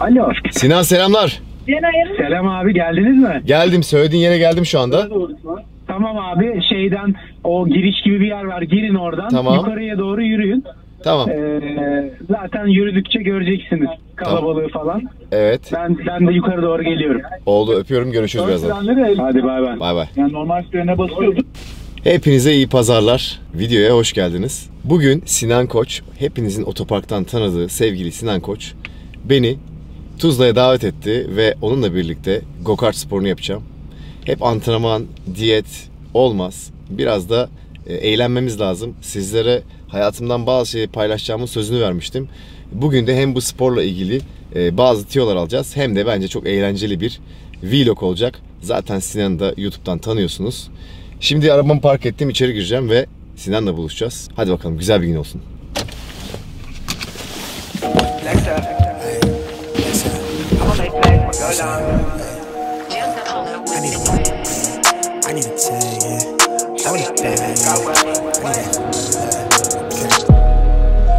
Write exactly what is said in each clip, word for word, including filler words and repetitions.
Alo. Sinan selamlar. Selam abi, geldiniz mi? Geldim, söylediğin yere geldim şu anda. Tamam abi, şeyden o giriş gibi bir yer var, girin oradan. Tamam. Yukarıya doğru yürüyün. Tamam. Ee, zaten yürüdükçe göreceksiniz kalabalığı tamam. falan. Evet. Ben ben de yukarı doğru geliyorum. Oldu, öpüyorum, görüşürüz birazdan. Hadi bay bay. Bay bay. Yani normal frene basıyorduk. Hepinize iyi pazarlar. Videoya hoş geldiniz. Bugün Sinan Koç, hepinizin otoparktan tanıdığı sevgili Sinan Koç beni Tuzla'ya davet etti ve onunla birlikte go-kart sporunu yapacağım. Hep antrenman, diyet olmaz. Biraz da eğlenmemiz lazım. Sizlere hayatımdan bazı şeyi paylaşacağımın sözünü vermiştim. Bugün de hem bu sporla ilgili bazı tiyolar alacağız hem de bence çok eğlenceli bir vlog olacak. Zaten Sinan'ı da YouTube'dan tanıyorsunuz. Şimdi arabamı park ettim, içeri gireceğim ve Sinan'la buluşacağız. Hadi bakalım, güzel bir gün olsun.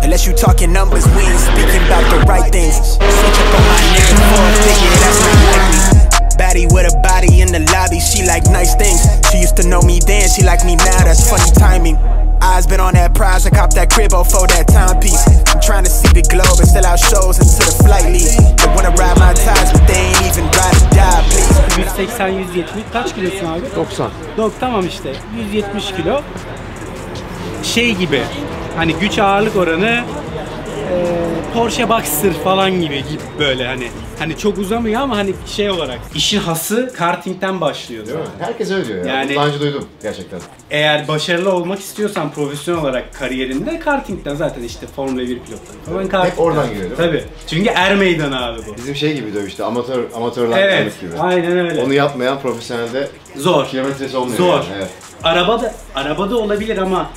Unless you talking numbers, we ain't speaking about the right things. Switch up on my nigga for a figure, that's not likely. Baddie with a body in the lobby, she like nice things. She used to know me then, she like me now, that's funny timing. Eyes been on that prize, I copped that crib for that timepiece. I'm trying to see the globe and sell out shows into the flight league. They wanna ride my ties, but they ain't even ride or die, please. yüz seksen yüz yetmiş, kaç kilosun abi? doksan. doksan, tamam işte, yüz yetmiş kilo. Şey gibi, hani güç ağırlık oranı e, Porsche Boxster falan gibi gibi böyle hani hani çok uzamıyor ama hani şey olarak işin hası kartingden başlıyor değil mi? Herkes öyle diyor ya. Yani, daha önce duydum gerçekten. Eğer başarılı olmak istiyorsan profesyonel olarak kariyerinde kartingden zaten işte Formula bir pilotları. Evet, hep oradan giriyor değil mi? Tabii. Çünkü er meydan abi bu. Bizim şey gibi dövüşte amatör amatörler evet, gibi. Aynen öyle. Onu yapmayan profesyonelde zor. Kilometresi olmuyor. Zor. Yani, evet. Arabada arabada olabilir ama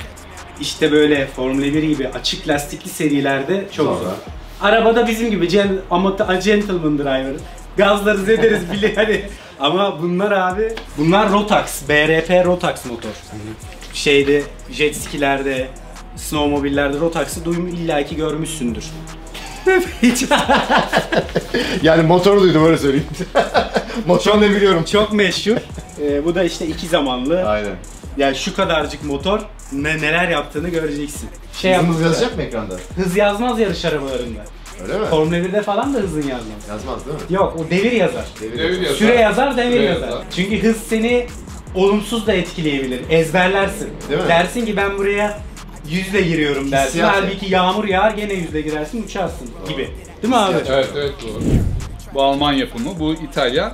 İşte böyle Formula bir gibi açık lastikli serilerde çok zor. zor. Arabada bizim gibi gentleman driver. Gazlarız ederiz bile hani. Ama bunlar abi, bunlar Rotax, B R P Rotax motor. Şeyde, jet skilerde, snowmobillerde Rotax'ı duyum illaki görmüşsündür. Yani motoru duydum, öyle söyleyeyim. Motor ne biliyorum. Çok meşhur. Ee, bu da işte iki zamanlı. Aynen. Yani şu kadarcık motor ne neler yaptığını göreceksin. Şey hız yazacak mı ekranda? Hız yazmaz yarış arabalarında. Öyle mi? Formula birde falan da hızın yazmaz. Yazmaz değil mi? Yok, o devir yazar. Devir, devir yazar. Süre yazar, devir Süre yazar. yazar. Çünkü hız seni olumsuz da etkileyebilir. Ezberlersin. Değil mi? Dersin ki ben buraya yüzle giriyorum dersin. Hissiyat. Halbuki yağmur yağar gene yüzle girersin, uçarsın doğru. gibi. Değil mi abi? Evet, evet doğru. Bu Alman yapımı, bu İtalya.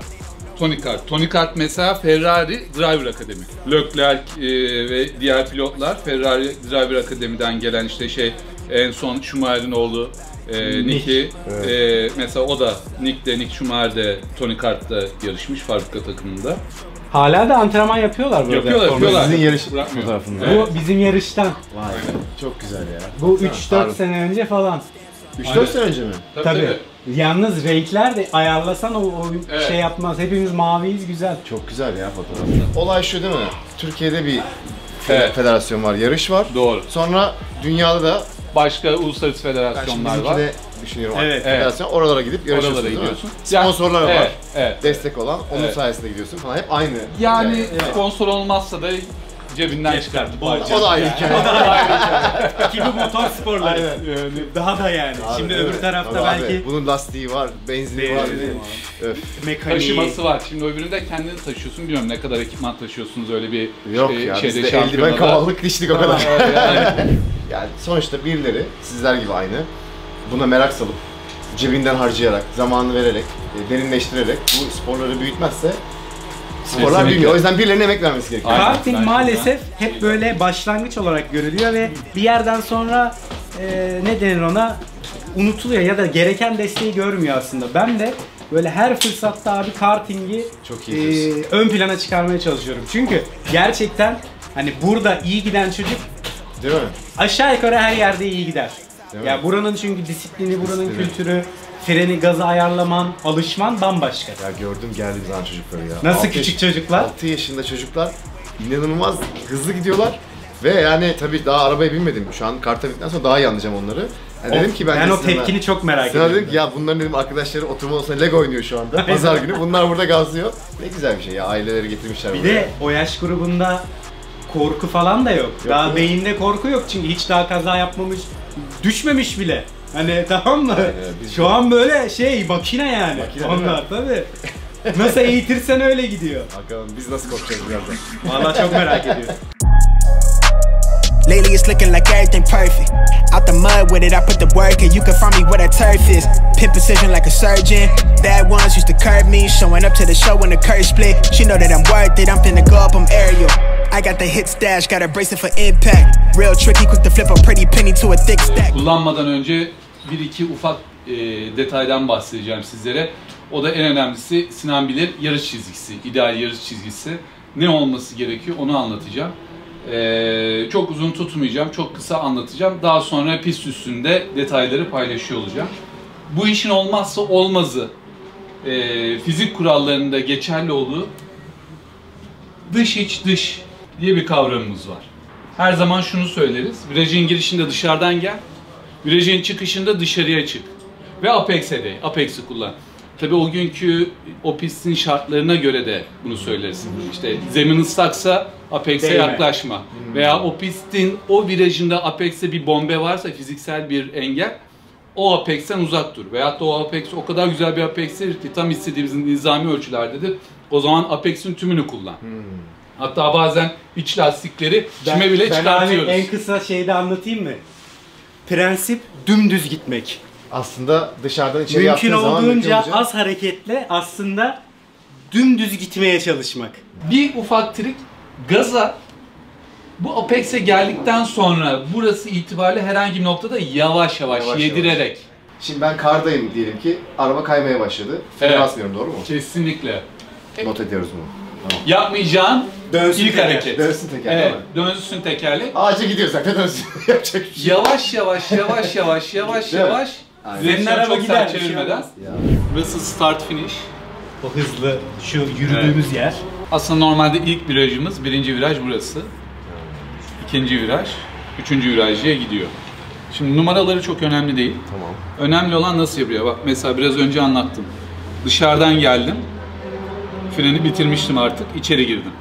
Tony Kart. Tony Kart mesela Ferrari Driver Academy. Leclerc e, ve diğer pilotlar Ferrari Driver Academy'den gelen işte şey en son Schumacher'in oğlu e, Nick'i. Evet. E, mesela o da Nick de Mick Schumacher de Tony Kart'ta yarışmış fabrika takımında. Hala da antrenman yapıyorlar böyle. Yapıyorlar, yapıyorlar. Sizin yarış fotoğrafında. Evet. Bu bizim yarıştan. Vay. Çok güzel ya. Bu üç dört sene önce falan. üç dört sene önce mi? Tabii. Tabii. Tabii. Yalnız renkler de ayarlasan o, o evet. şey yapmaz. Hepimiz maviyiz, güzel. Çok güzel ya fotoğraflar. Olay şu değil mi? Türkiye'de bir evet. federasyon var, yarış var. Doğru. Sonra dünyada da başka uluslararası federasyonlar var. Düşünüyorum. Evet, federasyon evet. oralara gidip yarışıyorsun. Oralara gidiyorsun. Sponsorlar yani, var. Evet, evet. Destek olan onun evet. sayesinde gidiyorsun falan. Hep aynı. Yani evet. sponsor olmazsa da cebinden çıkardı. O, o da ayrı hikaye. Ki bu motor sporları daha da yani. Abi, şimdi öbür tarafta abi, belki... Bunun lastiği var, benzini Benzin var, mekaniği... Taşıması var. Şimdi öbüründe kendini taşıyorsun. Bilmiyorum ne kadar ekipman taşıyorsunuz öyle bir Yok e, ya, şeyde şampiyonada. Yok ya, eldiven kavallık dişlik o kadar. Yani. Yani sonuçta birileri sizler gibi aynı. Buna merak salıp, cebinden harcayarak, zamanını vererek, derinleştirerek bu sporları büyütmezse sporlar büyüyor. O yüzden birilerine emek vermesi gerekiyor. Karting maalesef hep böyle başlangıç olarak görülüyor ve bir yerden sonra e, ne denir ona unutuluyor ya da gereken desteği görmüyor aslında. Ben de böyle her fırsatta abi kartingi Çok iyi e, ön plana çıkarmaya çalışıyorum. Çünkü gerçekten hani burada iyi giden çocuk Değil mi? aşağı yukarı her yerde iyi gider. Ya yani buranın çünkü disiplini, buranın Disiplini. kültürü, freni, gazı ayarlaman, alışman bambaşka. Ya gördüm geldi bir zaman çocukları ya. Nasıl küçük çocuklar? altı yaşında çocuklar inanılmaz hızlı gidiyorlar ve yani tabii daha arabaya binmedim. Şu an karta bindikten sonra daha iyi anlayacağım onları. Yani dedim ki ben, ben de o Sinan'a, tepkini çok merak ediyorum. Dedim ki ya bunların dedim arkadaşları oturma odasında Lego oynuyor şu anda. Pazar günü bunlar burada gazlıyor. Ne güzel bir şey ya, aileleri getirmişler bir buraya. Bir de o yaş grubunda korku falan da yok. yok daha yok. Beyinde korku yok çünkü hiç daha kaza yapmamış, düşmemiş bile. Hani tamam mı? Yani, şu de... an böyle şey makine yani. Makine onlar tabii. Nasıl eğitirsen öyle gidiyor. Bakalım biz nasıl korkacağız birazdan. Vallahi çok merak ediyorum. Lately it's looking like everything perfect. Out the mud with it, I put the work in. You can find me where that turf is. Pin precision like a surgeon. Bad ones used to curb me. Showing up to the show when the curse split. She know that I'm worth it, I'm finna go up, I'm aerial. I got the hit stash, got a bracer for impact. Real tricky, quick to flip a pretty penny to a thick stack. Kullanmadan önce bir iki ufak e, detaydan bahsedeceğim sizlere. O da en önemlisi, Sinan bilir, yarış çizgisi, ideal yarış çizgisi. Ne olması gerekiyor onu anlatacağım. Ee, çok uzun tutmayacağım, çok kısa anlatacağım. Daha sonra pist üstünde detayları paylaşıyor olacağım. Bu işin olmazsa olmazı, e, fizik kurallarında geçerli olduğu dış iç dış diye bir kavramımız var. Her zaman şunu söyleriz, virajın girişinde dışarıdan gel, virajın çıkışında dışarıya çık ve apex'e de, apex'i kullan. Tabii o günkü o pistin şartlarına göre de bunu söylersin. İşte zemin ıslaksa apex'e yaklaşma. Veya o pistin o virajında apex'e bir bombe varsa, fiziksel bir engel, o apex'ten uzak dur. Veyahut da o apex o kadar güzel bir apex'tir ki tam istediğimiz nizami ölçülerdedir. O zaman apex'in tümünü kullan. Hmm. Hatta bazen iç lastikleri çime bile çıkartıyoruz. Ben en kısa şeyde anlatayım mı? Prensip dümdüz gitmek. Aslında dışarıdan içeri yaptığın zaman mümkün olduğunca az hareketle aslında dümdüz gitmeye çalışmak. Bir ufak trik, gaza bu apex'e geldikten sonra burası itibariyle herhangi bir noktada yavaş yavaş, yavaş yedirerek. Yavaş. Şimdi ben kardayım diyelim ki, araba kaymaya başladı. Frene evet. basmıyorum, doğru mu? Kesinlikle. Not ediyoruz bunu. Tamam. Yapmayacağın dönsün ilk teker. hareket. Dönsün tekerlek. Evet, dönsün tekerlek. Ağaca gidiyor zaten, dönsün. Yapacak bir şey. Yavaş yavaş yavaş yavaş yavaş yavaş. Zemin araba gider çevirmeden. Burası start finish. O hızlı şu yürüdüğümüz evet. yer. Aslında normalde ilk virajımız, birinci viraj burası. İkinci viraj, üçüncü virajıya gidiyor. Şimdi numaraları çok önemli değil. Tamam. Önemli olan nasıl yapıyor? Bak mesela biraz önce anlattım. Dışarıdan geldim. Freni bitirmiştim artık. İçeri girdim.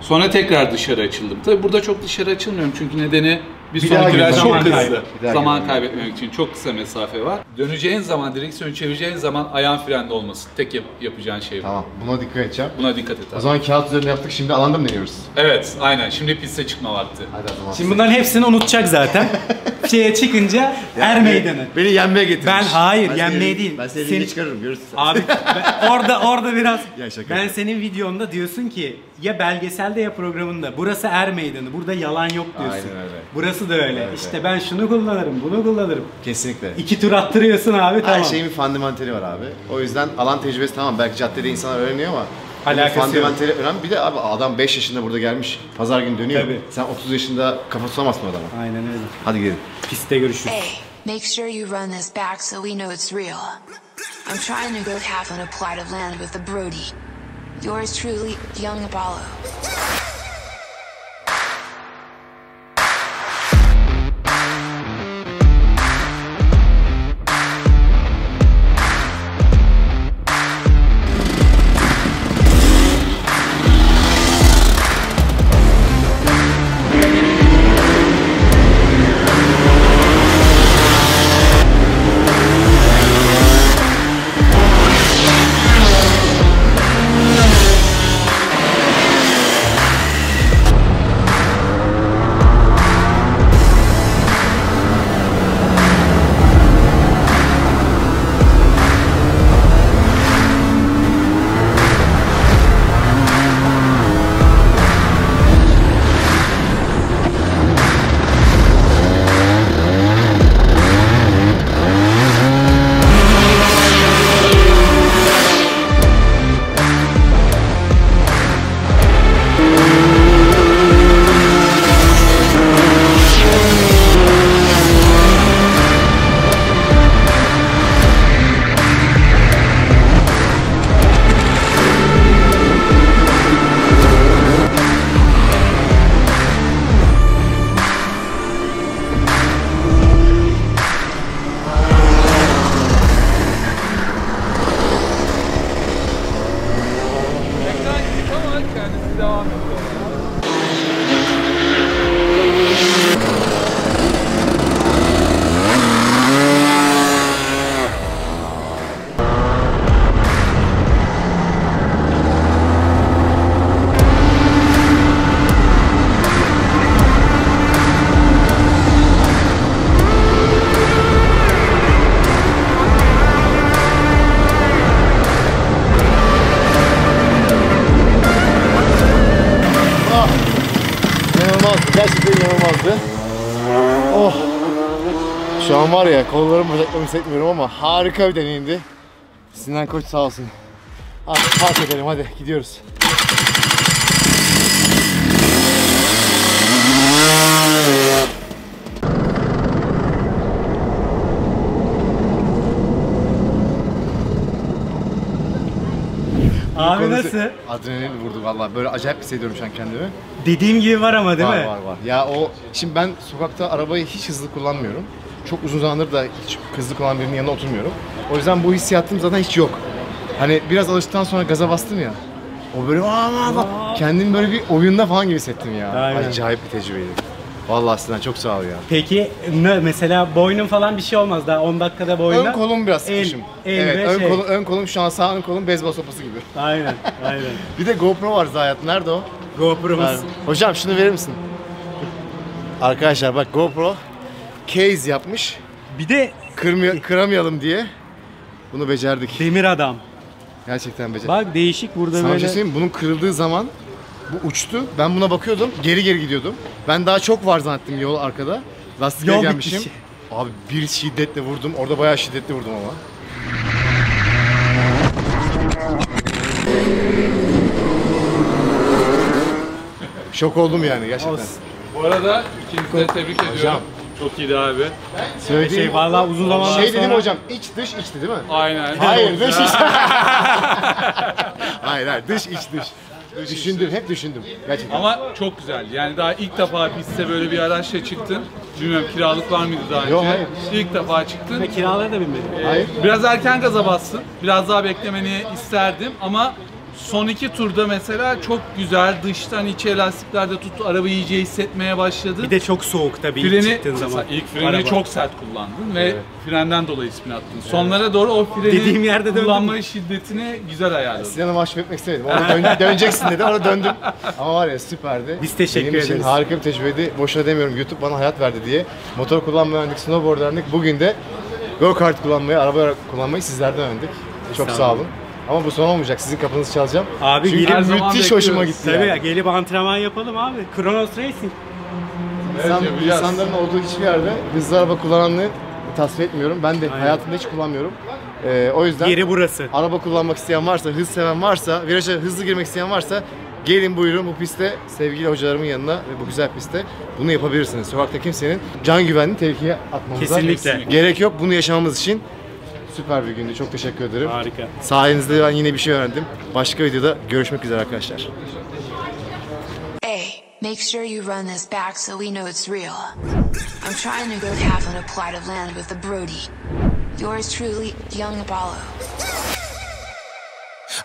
Sonra tekrar dışarı açıldım. Tabii burada çok dışarı açılmıyorum çünkü nedeni bir, bir sonraki viraj çok hızlı. Zaman kaybetmemek için çok kısa mesafe var. Döneceğin zaman, direksiyonu çevireceğin zaman ayağın frende olmasın. Tek yap yapacağın şey bu. Tamam, buna dikkat edeceğim. Buna dikkat et abi. O zaman kağıt üzerine yaptık, şimdi alanda mı deniyoruz? Evet, aynen. Şimdi piste çıkma vakti. Hadi o zaman. Şimdi bunların hepsini unutacak zaten. Şeye çıkınca er meydanı. Beni yenmeye getirmiş. Ben hayır, ben yenmeye seni, değil. Ben seni, seni... çıkarırım, görürsün sen. Abi, ben, orada orada biraz... Ya şaka ben ya. Senin videonda diyorsun ki, ya belgeselde ya programında, burası er meydanı, burada yalan yok diyorsun. Aynen öyle. Burası da öyle. Evet. İşte ben şunu kullanırım, bunu kullanırım. Kesinlikle. İki tur attırıyorsun abi, tamam. Her şeyin bir fundamentali var abi. O yüzden alan tecrübesi tamam, belki caddede insanlar öğreniyor ama fundamentali önemli. Bir de abi adam beş yaşında burada gelmiş, pazar günü dönüyor. Tabii. Sen otuz yaşında kafa tutamazsın adama. Aynen öyle. Hadi gidelim. Piste görüşürüz. Hey, make sure you run this back so we know it's real. I'm trying to go half on a plot of land with the Brody. Yours truly, Young Apollo. inanılmazdı. Gerçekten inanılmazdı. Oh. Şu an var ya, kollarımı bacaklarımı hissetmiyorum ama harika bir deneyimdi. Sinan Koç sağ olsun. Artık park edelim, hadi gidiyoruz. Abi nasıl? Adrenalin vurdu vallahi. Böyle acayip hissediyorum şu an kendimi. Dediğim gibi var ama değil var, mi? Var var var. Ya o şimdi ben sokakta arabayı hiç hızlı kullanmıyorum. Çok uzun zamandır da hiç hızlı kullanan birinin yanına oturmuyorum. O yüzden bu hissiyatım zaten hiç yok. Hani biraz alıştıktan sonra gaza bastım ya. O böyle aaa kendimi böyle bir oyunda falan gibi hissettim ya. Aynen. Acayip bir tecrübeydi. Vallahi Sinan çok sağ ol ya. Peki mesela boynum falan bir şey olmaz daha on dakikada boynum. Ön kolum biraz sıkışım. El, el evet, ön, şey. kolum, ön kolum şu an sağ ön kolum beyzbol sopası gibi. Aynen aynen. Bir de GoPro var zayiat. Nerede o? GoPro'muz. Hocam şunu verir misin? Arkadaşlar bak GoPro case yapmış. Bir de Kırmaya, kıramayalım diye bunu becerdik. Demir adam. Gerçekten becerdik. Bak değişik burada sana böyle. Sana bunun kırıldığı zaman bu uçtu. Ben buna bakıyordum. Geri geri gidiyordum. Ben daha çok var zannettim yol arkada. Lastiğe gelmişim. Bitmiş. Abi bir şiddetle vurdum. Orada bayağı şiddetli vurdum ama. Şok oldum yani gerçekten. Olsun. Bu arada ikinizi de tebrik ediyorum. Hocam. Çok iyiydi abi. Söyle şey vallahi uzun zamandan sonra. Şey dedim sonra... hocam iç dış içti değil mi? Aynen. Hayır dış iç. hayır hayır dış iç dış. Düşündüm, hep düşündüm. Gerçekten. Ama çok güzel. Yani daha ilk defa piste böyle bir araçla çıktın. Bilmiyorum kiralık var mıydı daha önce? Yok hayır. İlk defa çıktın. Ve kiralara da binmedim. Ee, hayır. Biraz erken gaza bassın. Biraz daha beklemeni isterdim ama son iki turda mesela çok güzel dıştan içe elastiklerde tuttu. Arabayı iyice hissetmeye başladı. Bir de çok soğuk tabii freni, ilk çıktığın zaman. İlk freni araba. Çok sert kullandın ve evet. Frenden dolayı ismini attın. Evet. Sonlara doğru o freni dediğim yerde kullanma şiddetini güzel ayarladın. Sinan'ı mahcup etmek istemedim. Ona dön döneceksin dedi. Ona döndüm. Ama var ya süperdi. Biz teşekkür benim ederiz. Harika bir tecrübeydi. Boşuna demiyorum YouTube bana hayat verdi diye. Motor kullanmayandık, snowboard öğrendik. Bugün de go kart kullanmayı, araba kullanmayı sizlerden öğrendik. Çok sağ olun. Ama bu son olmayacak. Sizin kapınızı çalacağım. Abi çünkü gelip müthiş hoşuma gitti. Tabii yani. Ya, gelip antrenman yapalım abi. Chronos Racing. İnsan, evet, insanların olduğu hiçbir yerde hızlı araba kullananlığı tasvir etmiyorum. Ben de aynen. Hayatımda hiç kullanmıyorum. Ee, o yüzden yeri burası. Araba kullanmak isteyen varsa, hız seven varsa, viraja hızlı girmek isteyen varsa gelin buyurun bu pistte sevgili hocalarımın yanına ve bu güzel pistte bunu yapabilirsiniz. Sokakta kimsenin can güvenliğini tehlikeye atmamıza kesinlikle gerek yok. Bunu yaşamamız için süper bir gündü. Çok teşekkür ederim. Harika. Sayenizde ben yine bir şey öğrendim. Başka videoda görüşmek üzere arkadaşlar. Hey, make sure you run this back so we know it's real. I'm trying to go half on a plot of land with the Brody. Yours truly, Young Apollo.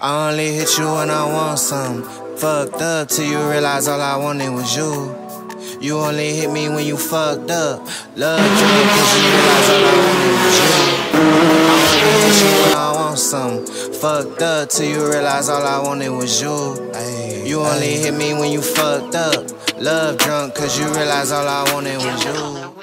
I only hit you when I want some. Fucked up till you realize all I wanted was you. You only hit me when you fucked up. Love you because you realize all I wanted was you. I want some fucked up till you realize all I wanted was you. Ay, you only ay. Hit me when you fucked up. Love drunk cause you realize all I wanted was you.